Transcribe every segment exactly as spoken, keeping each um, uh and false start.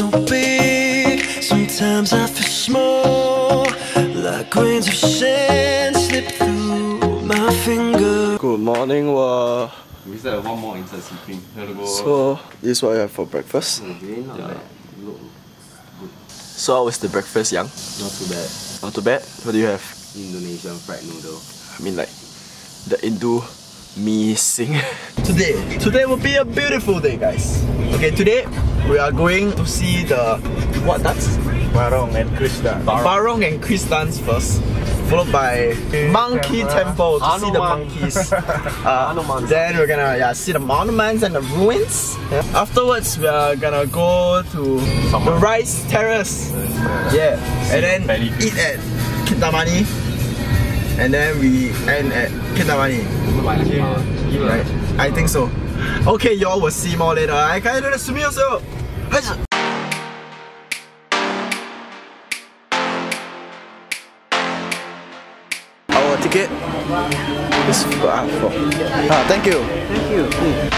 so big, sometimes I feel small, like grains of sand slip through my finger. Good morning, wa. We still have one more inside sleeping. So, this is what I have for breakfast. Okay, not yeah. bad. Looks good. So, how was the breakfast, Yang? Not too bad. Not too bad? What do you have? Indonesian fried noodle. I mean, like, the Indo Mi sing. Today, today will be a beautiful day, guys. Okay, today we are going to see the what dance? Barong and Kristans. Barong. Barong and Kristans first, followed by Monkey Temple to Hanuman. See the monkeys. Uh, then we're gonna yeah see the monuments and the ruins. Yeah. Afterwards, we are gonna go to Somewhere. the rice terrace. Yeah, yeah. and then belly. eat at Kintamani. And then we end at Kintamani. Right? I think so. Okay, y'all will see more later. I can't do this to me also. Our ticket is for. Ah, thank you. Thank you. Mm.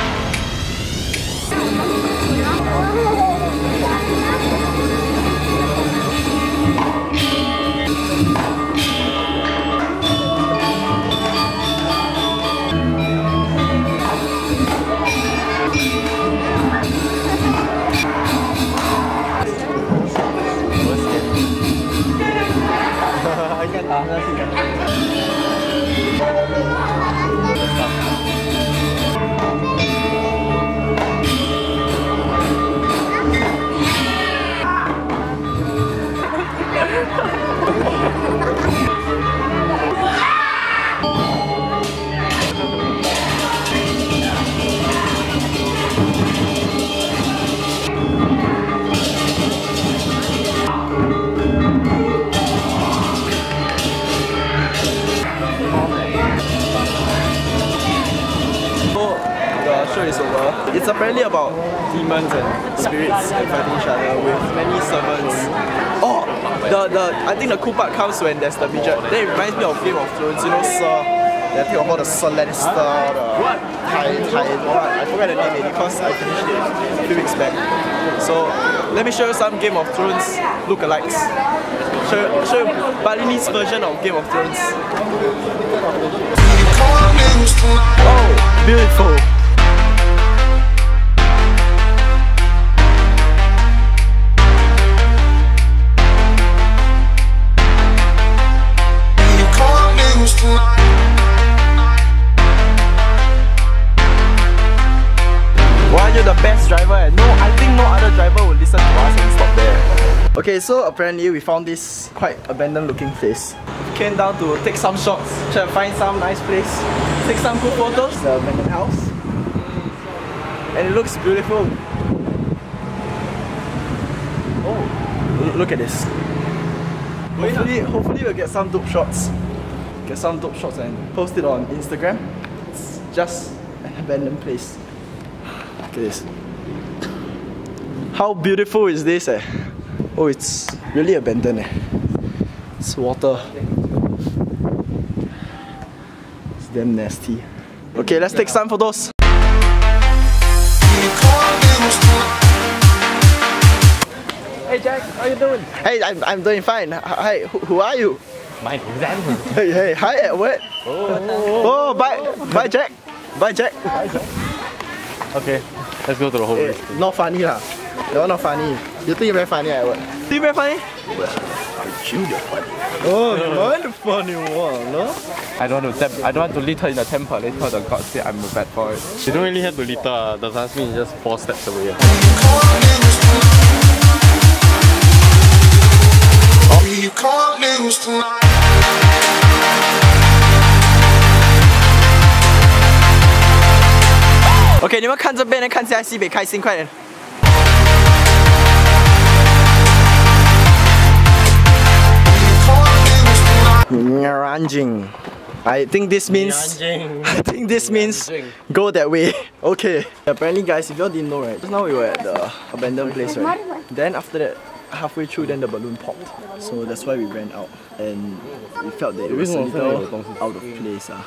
It's apparently about demons and spirits and fighting each other with many servants. Oh, the the I think the cool part comes when there's the midget. That reminds me of Game of Thrones, you know, Sir. I think of all the Sir Lannister, the Titan, Titan. I forgot the name because I finished it a few weeks back. So let me show you some Game of Thrones lookalikes. Show show Balini's version of Game of Thrones. Oh, beautiful. Okay, so apparently we found this quite abandoned looking place. Came down to take some shots, try to find some nice place, take some cool photos. It's the abandoned house. And it looks beautiful. Oh, look at this. Hopefully, hopefully we'll get some dope shots. Get some dope shots and post it on Instagram. It's just an abandoned place. Look at this. How beautiful is this, eh? Oh, it's really abandoned, eh? It's water. It's damn nasty. Okay, let's take some photos. Hey Jack, how you doing? Hey, I'm, I'm doing fine. Hi, who, who are you? My name's Edward. Hey, hey, hi Edward. Oh, oh bye, bye Jack. Bye Jack. Bye Jack. Okay, let's go to the whole place. Hey, not funny lah. You're not funny. You think you're very funny, Edward? Do you very funny? Well, aren't you the funny one? Oh, you're the funny one, no? I don't want to, I don't want to litter in the temple. Later the god said I'm a bad boy. You don't really have to litter. Uh, the husband is just four steps away. You can't lose tonight. Okay, 你们看这边，看下西北，开心，快点。 Nyaranging. I think this means Nyaranging. I think this means go that way. Okay. Apparently guys, if y'all didn't know right, just now we were at the abandoned place right. Then after that, halfway through then the balloon popped. So that's why we ran out and we felt that it was a little out of place. Ah.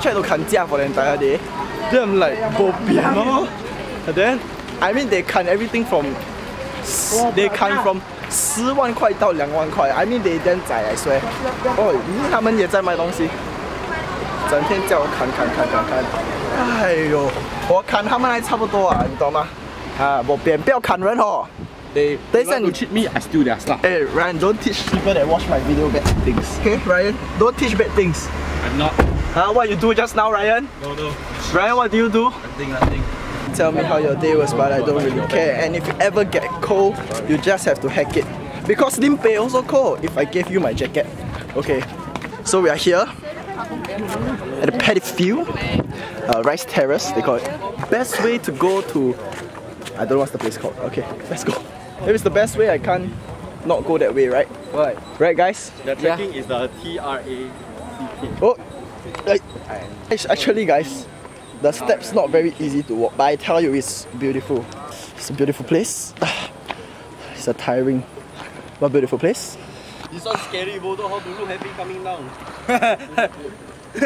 tried to kanjia for the entire day. Then I'm like, bo piano. And then, I mean, they can everything from, they can from ten thousand to two thousand. I mean, they damn zai, I swear. Oh, they also selling things. 整天叫我砍砍砍砍砍，哎呦！我砍他们还差不多啊，你懂吗？啊，我别不要砍人哦。They they said you cheat me, I steal their stuff. Hey Ryan, don't teach people that watch my video bad things. Okay, Ryan, don't teach bad things. I'm not. Ah, what you do just now, Ryan? No, no. Ryan, what do you do? Nothing, nothing. Tell me how your day was, but I don't really care. And if you ever get cold, you just have to hack it, because Limpei also cold. If I gave you my jacket, okay. So we are here. At the Petty Field, uh, Rice Terrace, they call it. Best way to go to... I don't know what's the place called. Okay, let's go. If it's the best way, I can't not go that way, right? Right. Right, guys? The trekking yeah. is the T R A C K. Oh! Like, actually, guys, the step's not very easy to walk, but I tell you, it's beautiful. It's a beautiful place. It's a tiring, but beautiful place. This one's scary, Bodo. How do you look happy coming down? Guys,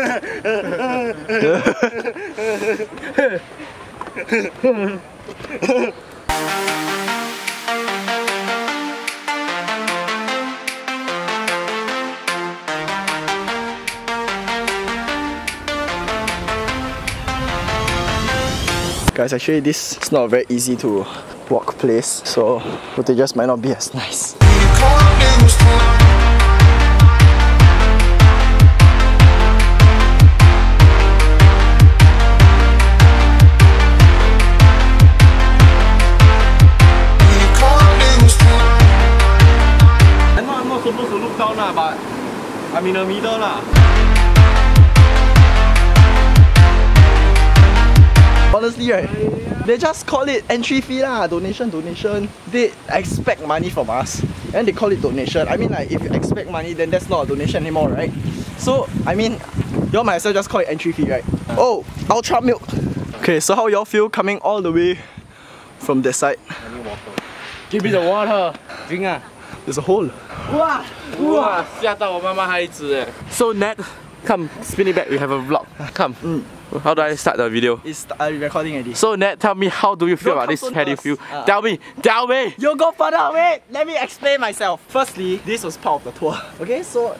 actually this is not a very easy to walk place, so footage just might not be as nice. I'm in the middle lah. Honestly, right? They just call it entry fee lah, donation, donation. They expect money from us, and they call it donation. I mean, like, if you expect money, then that's not a donation anymore, right? So, I mean, y'all might as well just call it entry fee, right? Oh, ultra milk. Okay, so how y'all feel coming all the way from this side? I need water. Give me the water. Drink ah. There's a hole. Wow! Wow! So Nat, come, spin it back, we have a vlog. Come. Mm. How do I start the video? It's uh, recording already. So Nat, tell me, how do you feel Yo, about this petty field? Uh, tell me, tell me! You go further away! Let me explain myself. Firstly, this was part of the tour. Okay, so...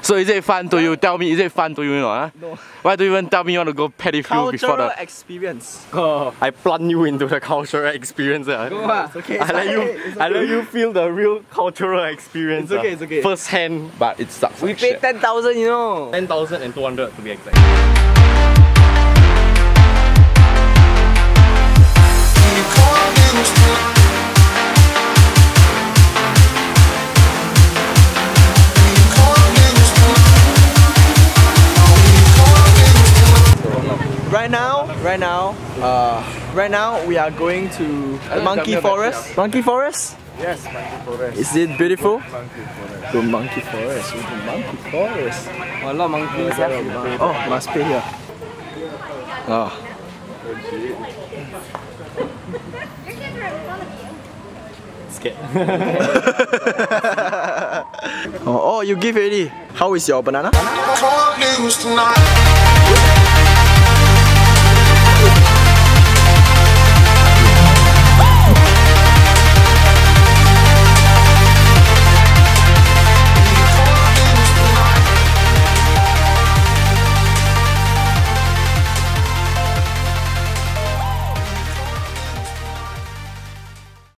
So is it fun to you? Tell me, is it fun to you? No. Huh? No. Why do you even tell me you want to go petty field before the... Cultural experience. Oh, I plunge you into the cultural experience. Uh. Go uh. It's okay. It's I let okay. you, okay. I let you feel the real cultural experience. It's okay, uh. it's okay. First hand, but it sucks. We like paid ten thousand, you know. ten thousand and two hundred to be exact. Right now, right now, uh, right now we are going to Monkey Forest. Monkey Forest? Yes, Monkey Forest. Is it beautiful? Monkey Forest. Go Monkey Forest. Go Monkey Forest. Oh, a lot of monkeys. Oh, must pay here. Oh. Scared. oh, oh, you give already. How is your banana?